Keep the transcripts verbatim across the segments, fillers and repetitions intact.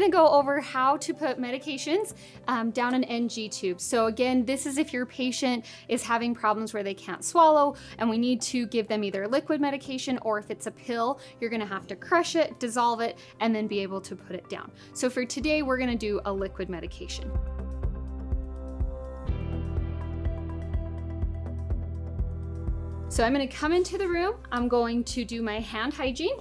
gonna go over how to put medications um, down an N G tube. So again, this is if your patient is having problems where they can't swallow and we need to give them either liquid medication, or if it's a pill, you're gonna have to crush it, dissolve it, and then be able to put it down. So for today, we're gonna do a liquid medication. So I'm gonna come into the room, I'm going to do my hand hygiene,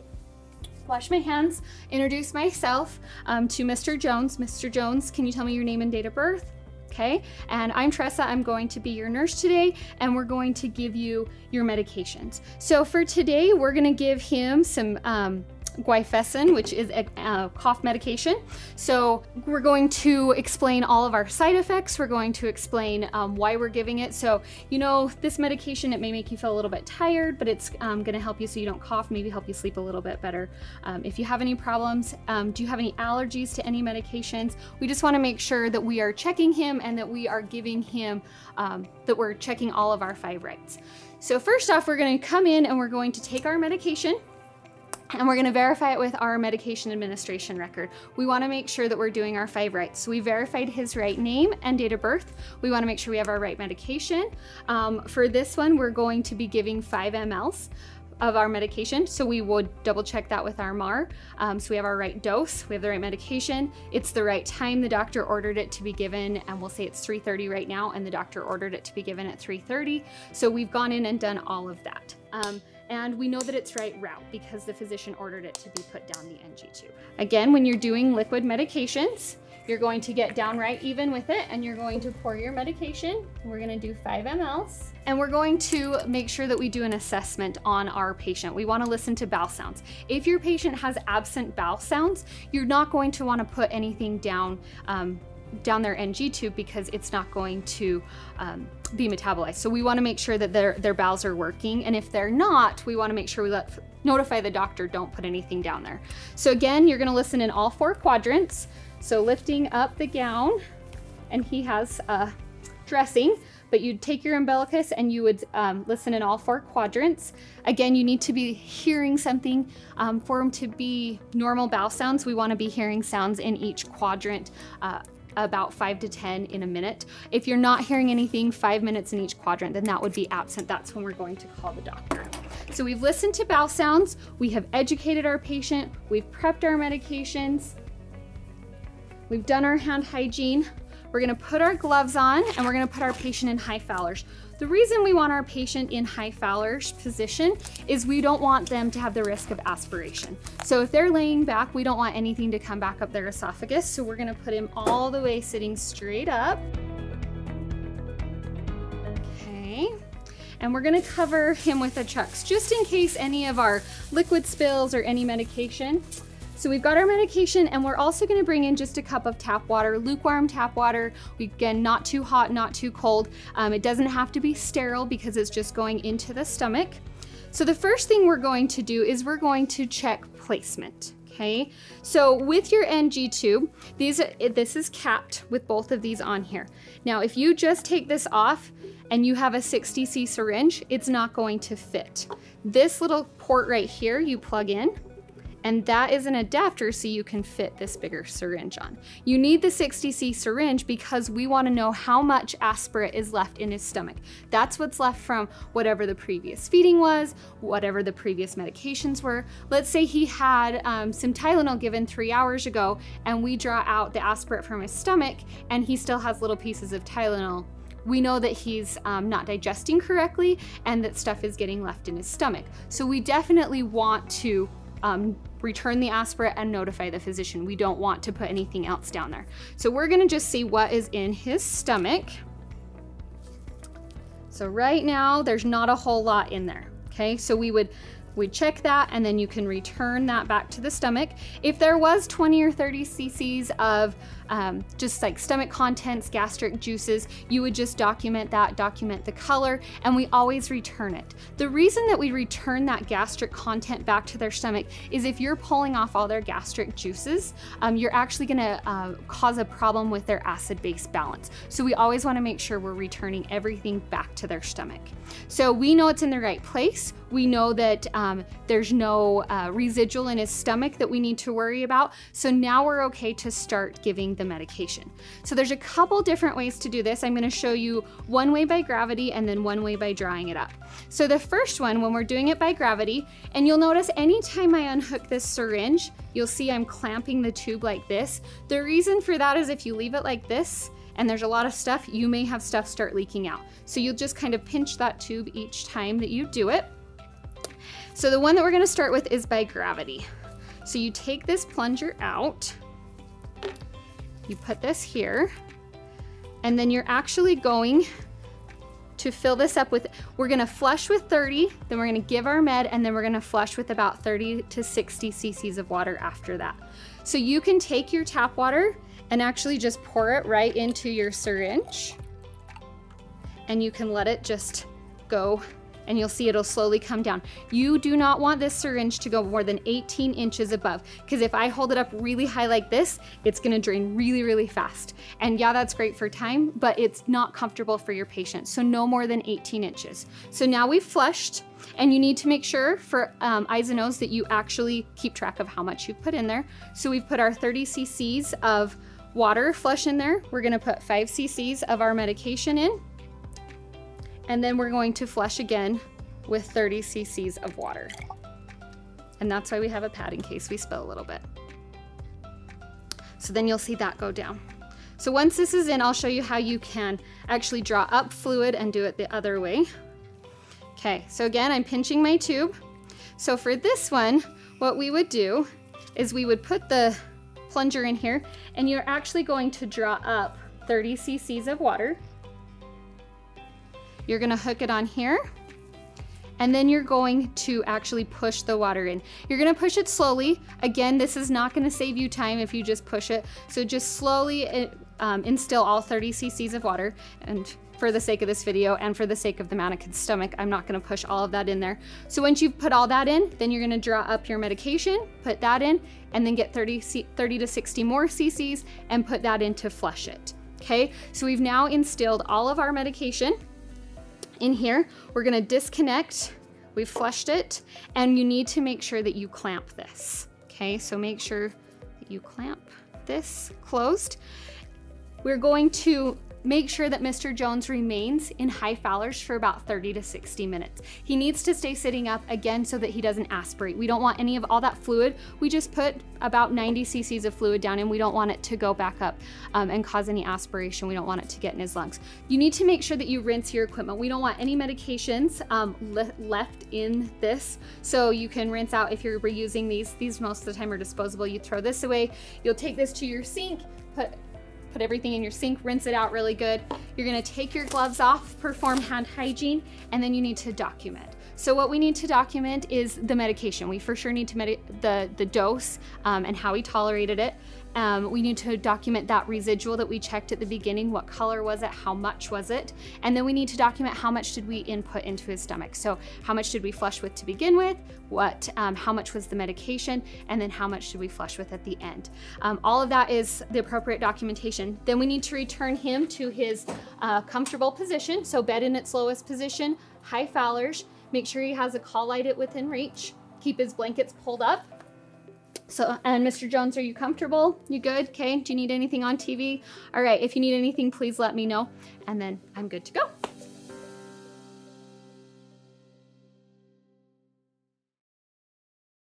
wash my hands, introduce myself um, to Mister Jones. Mister Jones, can you tell me your name and date of birth? Okay, and I'm Tressa, I'm going to be your nurse today, and we're going to give you your medications. So for today, we're gonna give him some um, Guaifenesin, which is a uh, cough medication. So we're going to explain all of our side effects. We're going to explain um, why we're giving it. So, you know, this medication, it may make you feel a little bit tired, but it's um, gonna help you so you don't cough, maybe help you sleep a little bit better. Um, if you have any problems, um, do you have any allergies to any medications? We just wanna make sure that we are checking him and that we are giving him, um, that we're checking all of our five rights. So first off, we're gonna come in and we're going to take our medication, and we're gonna verify it with our medication administration record. We wanna make sure that we're doing our five rights. So we verified his right name and date of birth. We wanna make sure we have our right medication. Um, for this one, we're going to be giving five milliliters of our medication. So we would double check that with our M A R. Um, so we have our right dose, we have the right medication, it's the right time the doctor ordered it to be given, and we'll say it's three thirty right now, and the doctor ordered it to be given at three thirty. So we've gone in and done all of that. Um, and we know that it's right route because the physician ordered it to be put down the N G tube. Again, when you're doing liquid medications, you're going to get downright even with it, and you're going to pour your medication. We're gonna do five milliliters. And we're going to make sure that we do an assessment on our patient. We wanna listen to bowel sounds. If your patient has absent bowel sounds, you're not going to wanna put anything down um, down their N G tube because it's not going to um, be metabolized. So we wanna make sure that their, their bowels are working. And if they're not, we wanna make sure we let, notify the doctor, don't put anything down there. So again, you're gonna listen in all four quadrants. So lifting up the gown, and he has a dressing, but you'd take your umbilicus and you would um, listen in all four quadrants. Again, you need to be hearing something um, for him to be normal bowel sounds. We wanna be hearing sounds in each quadrant, uh, about five to ten in a minute. If you're not hearing anything five minutes in each quadrant, then that would be absent. That's when we're going to call the doctor. So we've listened to bowel sounds, we have educated our patient, we've prepped our medications, we've done our hand hygiene. We're gonna put our gloves on and we're gonna put our patient in High Fowler's. The reason we want our patient in High Fowler's position is we don't want them to have the risk of aspiration. So if they're laying back, we don't want anything to come back up their esophagus. So we're gonna put him all the way sitting straight up. Okay. And we're gonna cover him with a Chucks just in case any of our liquid spills or any medication. So we've got our medication, and we're also gonna bring in just a cup of tap water, lukewarm tap water. We, again, not too hot, not too cold. Um, it doesn't have to be sterile because it's just going into the stomach. So the first thing we're going to do is we're going to check placement, okay? So with your N G tube, these this is capped with both of these on here. Now, if you just take this off and you have a sixty C syringe, it's not going to fit. This little port right here, you plug in, and that is an adapter so you can fit this bigger syringe on. You need the sixty C syringe because we want to know how much aspirate is left in his stomach. That's what's left from whatever the previous feeding was, whatever the previous medications were. Let's say he had um, some Tylenol given three hours ago and we draw out the aspirate from his stomach and he still has little pieces of Tylenol. We know that he's um, not digesting correctly and that stuff is getting left in his stomach. So we definitely want to Um, return the aspirate and notify the physician. We don't want to put anything else down there. So we're gonna just see what is in his stomach. So right now, there's not a whole lot in there, okay? So we would we check that, and then you can return that back to the stomach. If there was twenty or thirty C C's of um, just like stomach contents, gastric juices, you would just document that, document the color, and we always return it. The reason that we return that gastric content back to their stomach is if you're pulling off all their gastric juices, um, you're actually gonna uh, cause a problem with their acid-base balance. So we always wanna make sure we're returning everything back to their stomach. So we know it's in the right place. We know that um, there's no uh, residual in his stomach that we need to worry about. So now we're okay to start giving the medication. So there's a couple different ways to do this. I'm gonna show you one way by gravity and then one way by drying it up. So the first one, when we're doing it by gravity, and you'll notice anytime I unhook this syringe, you'll see I'm clamping the tube like this. The reason for that is if you leave it like this, and there's a lot of stuff, you may have stuff start leaking out. So you'll just kind of pinch that tube each time that you do it. So the one that we're gonna start with is by gravity. So you take this plunger out, you put this here, and then you're actually going to fill this up with, we're gonna flush with thirty, then we're gonna give our med, and then we're gonna flush with about thirty to sixty C C's of water after that. So you can take your tap water and actually just pour it right into your syringe, and you can let it just go, and you'll see it'll slowly come down. You do not want this syringe to go more than eighteen inches above, because if I hold it up really high like this, it's gonna drain really, really fast. And yeah, that's great for time, but it's not comfortable for your patient, so no more than eighteen inches. So now we've flushed, and you need to make sure for um, eyes and nose that you actually keep track of how much you've put in there. So we've put our thirty C C's of water flush in there. We're gonna put five C C's of our medication in, and then we're going to flush again with thirty C C's of water. And that's why we have a pad in case we spill a little bit. So then you'll see that go down. So once this is in, I'll show you how you can actually draw up fluid and do it the other way. Okay, so again, I'm pinching my tube. So for this one, what we would do is we would put the plunger in here, and you're actually going to draw up thirty C C's of water. You're gonna hook it on here, and then you're going to actually push the water in. You're gonna push it slowly. Again, this is not gonna save you time if you just push it. So just slowly um, instill all thirty C C's of water. And for the sake of this video and for the sake of the mannequin's stomach, I'm not gonna push all of that in there. So once you've put all that in, then you're gonna draw up your medication, put that in, and then get thirty to sixty more C C's and put that in to flush it, okay? So we've now instilled all of our medication in here. We're gonna disconnect, we've flushed it, and you need to make sure that you clamp this, okay? So make sure that you clamp this closed. We're going to make sure that Mister Jones remains in high Fowler's for about thirty to sixty minutes. He needs to stay sitting up again so that he doesn't aspirate. We don't want any of all that fluid. We just put about ninety C C's of fluid down, and we don't want it to go back up um, and cause any aspiration. We don't want it to get in his lungs. You need to make sure that you rinse your equipment. We don't want any medications um, le left in this. So you can rinse out if you're reusing these. These most of the time are disposable. You throw this away. You'll take this to your sink, put Put everything in your sink, rinse it out really good. You're gonna take your gloves off, perform hand hygiene, and then you need to document. So what we need to document is the medication. We for sure need to med the, the dose um, and how he tolerated it. Um, we need to document that residual that we checked at the beginning. What color was it? How much was it? And then we need to document how much did we input into his stomach. So how much did we flush with to begin with? What? Um, how much was the medication? And then how much did we flush with at the end? Um, all of that is the appropriate documentation. Then we need to return him to his uh, comfortable position. So bed in its lowest position, high Fowler's. Make sure he has a call light at within reach. Keep his blankets pulled up. So, and Mister Jones, are you comfortable? You good? Okay, do you need anything on T V? All right, if you need anything, please let me know. And then I'm good to go.